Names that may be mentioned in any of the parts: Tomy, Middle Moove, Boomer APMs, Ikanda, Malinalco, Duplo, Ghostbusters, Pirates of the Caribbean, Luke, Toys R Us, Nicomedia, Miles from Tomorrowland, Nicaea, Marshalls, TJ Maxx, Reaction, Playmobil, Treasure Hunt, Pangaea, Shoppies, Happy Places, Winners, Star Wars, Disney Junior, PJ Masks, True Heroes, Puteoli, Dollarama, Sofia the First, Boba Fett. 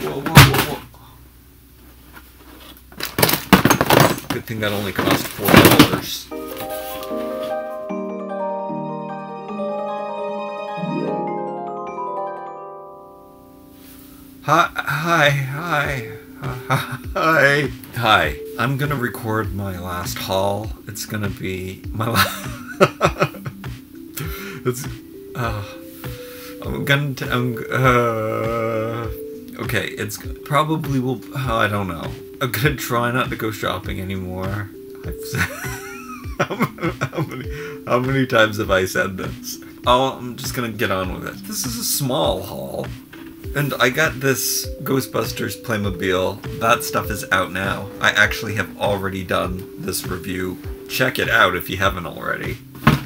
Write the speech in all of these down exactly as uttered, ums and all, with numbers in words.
Whoa, whoa, whoa, whoa. Good thing that only cost four dollars. Hi, hi, hi, hi, hi. I'm gonna record my last haul. It's gonna be my last. it's. Uh, I'm gonna. I'm. Uh, okay. It's probably will. Uh, I don't know. I'm gonna try not to go shopping anymore. I've said, how many? How many times have I said this? Oh, I'm just gonna get on with it. This is a small haul. And I got this Ghostbusters Playmobil. That stuff is out now. I actually have already done this review. Check it out if you haven't already.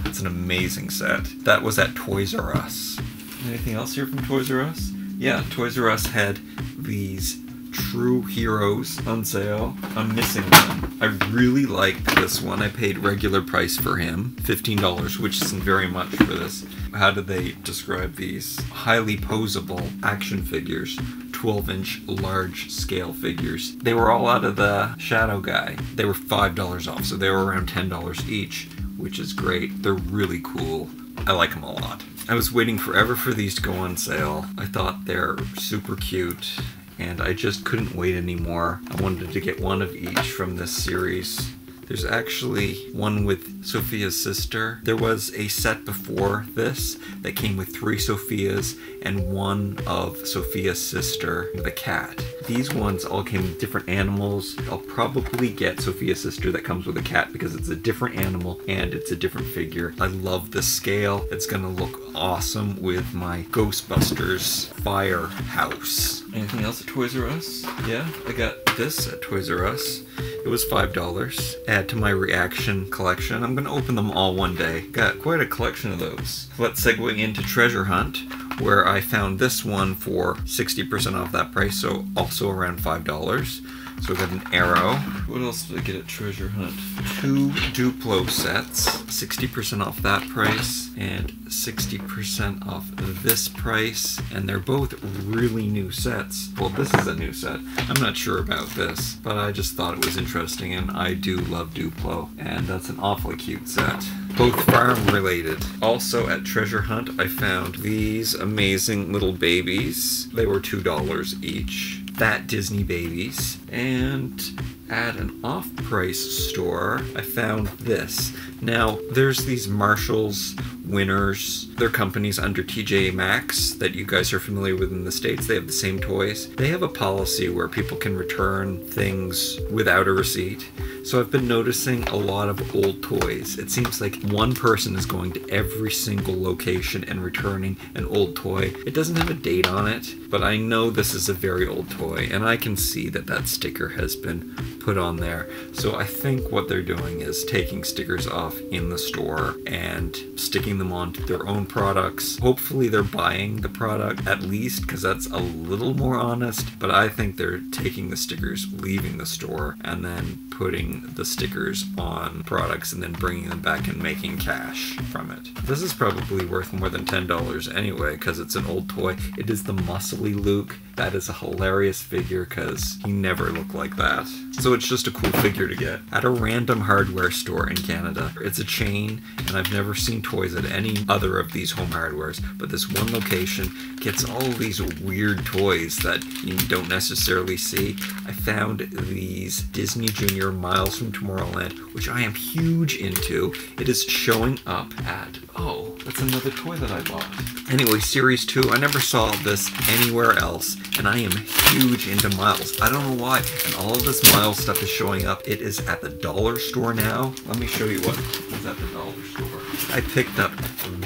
It's an amazing set. That was at Toys R Us. Anything else here from Toys R Us? Yeah, Toys R Us had these True Heroes on sale. I'm missing one. I really liked this one. I paid regular price for him, fifteen dollars, which isn't very much for this. How do they describe these? Highly posable action figures, twelve inch large scale figures. They were all out of the Shadow guy. They were five dollars off, so they were around ten dollars each, which is great. They're really cool. I like them a lot. I was waiting forever for these to go on sale. I thought they're super cute. And I just couldn't wait anymore. I wanted to get one of each from this series. There's actually one with Sofia's sister. There was a set before this that came with three Sofias and one of Sofia's sister, the cat. These ones all came with different animals. I'll probably get Sofia's sister that comes with a cat because it's a different animal and it's a different figure. I love the scale. It's gonna look awesome with my Ghostbusters firehouse. Anything else at Toys R Us? Yeah, I got this at Toys R Us. It was five dollars. Add to my Reaction collection. I'm gonna open them all one day. Got quite a collection of those. Let's segue into Treasure Hunt, where I found this one for sixty percent off that price, so also around five dollars. So I got an arrow. What else did I get at Treasure Hunt? Two Duplo sets, sixty percent off that price, and sixty percent off this price, and they're both really new sets. Well, this is a new set. I'm not sure about this, but I just thought it was interesting, and I do love Duplo, and that's an awfully cute set. Both farm related. Also at Treasure Hunt, I found these amazing little babies. They were two dollars each. Fat Disney babies. And at an off-price store, I found this. Now, there's these Marshalls, Winners. They're companies under T J Maxx that you guys are familiar with in the States. They have the same toys. They have a policy where people can return things without a receipt. So I've been noticing a lot of old toys. It seems like one person is going to every single location and returning an old toy. It doesn't have a date on it, but I know this is a very old toy, and I can see that that sticker has been put on there. So I think what they're doing is taking stickers off in the store and sticking them onto their own products. Hopefully they're buying the product at least, because that's a little more honest, but I think they're taking the stickers, leaving the store, and then putting the stickers on products and then bringing them back and making cash from it. This is probably worth more than ten dollars anyway because it's an old toy. It is the muscly Luke. That is a hilarious figure because he never looked like that. So it's just a cool figure to get. At a random hardware store in Canada. It's a chain and I've never seen toys at any other of these Home Hardwares, but this one location gets all these weird toys that you don't necessarily see. I found these Disney Junior Miles from Tomorrowland, which I am huge into. It is showing up at, oh, that's another toy that I bought. Anyway, series two, I never saw this anywhere else, and I am huge into Miles. I don't know why, and all of this Miles stuff is showing up. It is at the dollar store now. Let me show you what is at the dollar store. I picked up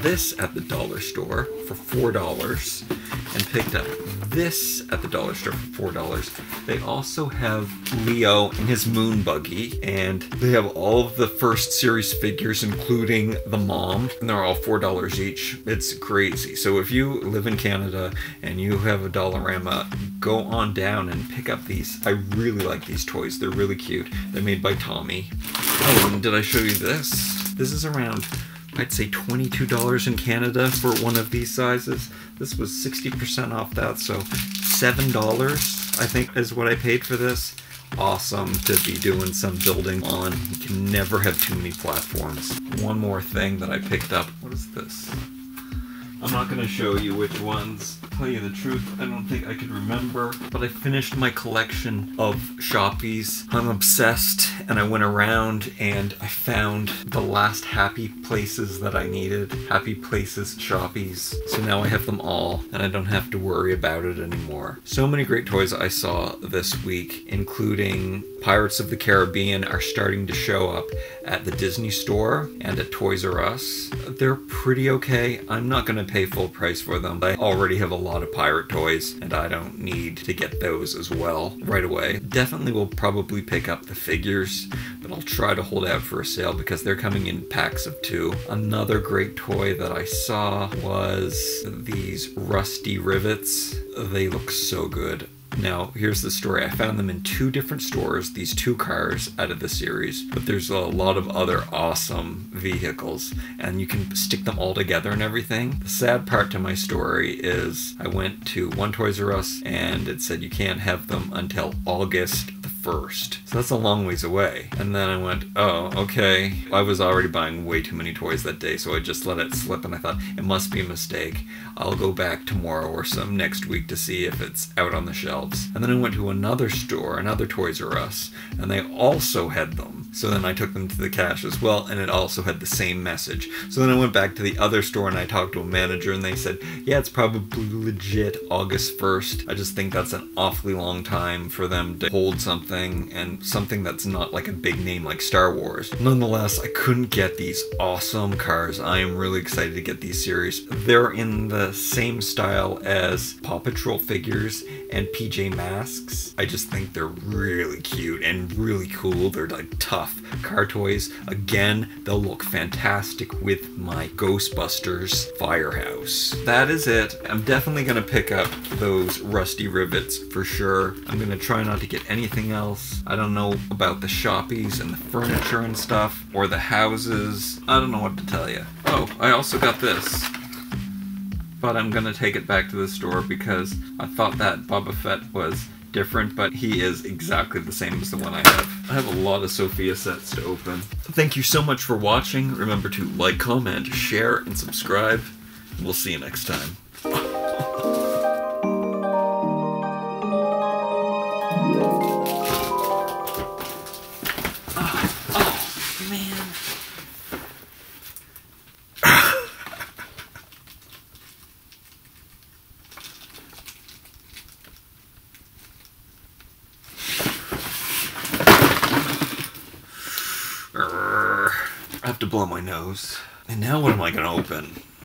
this at the dollar store for four dollars, and picked up this at the dollar store for four dollars. They also have Leo and his moon buggy, and they have all of the first series figures, including the mom, and they're all four dollars each. It's crazy. So if you live in Canada and you have a Dollarama, go on down and pick up these. I really like these toys. They're really cute. They're made by Tomy. Oh, and did I show you this? This is around, I'd say twenty-two dollars in Canada for one of these sizes. This was sixty percent off that, so seven dollars, I think, is what I paid for this. Awesome to be doing some building on. You can never have too many platforms. One more thing that I picked up. What is this? I'm not going to show you which ones. Tell you the truth, I don't think I could remember. But I finished my collection of Shoppies. I'm obsessed, and I went around and I found the last Happy Places that I needed. Happy Places Shoppies. So now I have them all, and I don't have to worry about it anymore. So many great toys I saw this week, including Pirates of the Caribbean are starting to show up at the Disney Store and at Toys R Us. They're pretty okay. I'm not going to pay full price for them. I already have a lot of pirate toys, and I don't need to get those as well right away. Definitely will probably pick up the figures, but I'll try to hold out for a sale because they're coming in packs of two. Another great toy that I saw was these Rusty Rivets. They look so good. Now, here's the story. I found them in two different stores, these two cars out of the series, but there's a lot of other awesome vehicles, and you can stick them all together and everything. The sad part to my story is I went to one Toys R Us, and it said you can't have them until August first. So that's a long ways away. And then I went, oh, okay. I was already buying way too many toys that day, so I just let it slip, and I thought, it must be a mistake. I'll go back tomorrow or some next week to see if it's out on the shelves. And then I went to another store, another Toys R Us, and they also had them. So then I took them to the cash as well, and it also had the same message. So then I went back to the other store, and I talked to a manager, and they said, yeah, it's probably legit August first. I just think that's an awfully long time for them to hold something, and something that's not like a big name like Star Wars. Nonetheless, I couldn't get these awesome cars. I am really excited to get these series. They're in the same style as Paw Patrol figures and P J Masks. I just think they're really cute and really cool. They're like tough car toys. Again, they'll look fantastic with my Ghostbusters firehouse. That is it. I'm definitely gonna pick up those Rusty Rivets for sure. I'm gonna try not to get anything else. I don't know about the Shoppies and the furniture and stuff, or the houses. I don't know what to tell you. Oh, I also got this. But I'm gonna take it back to the store because I thought that Boba Fett was different, but he is exactly the same as the one I have. I have a lot of Sofia sets to open. Thank you so much for watching. Remember to like, comment, share, and subscribe. We'll see you next time. I have to blow my nose. And now what am I gonna open?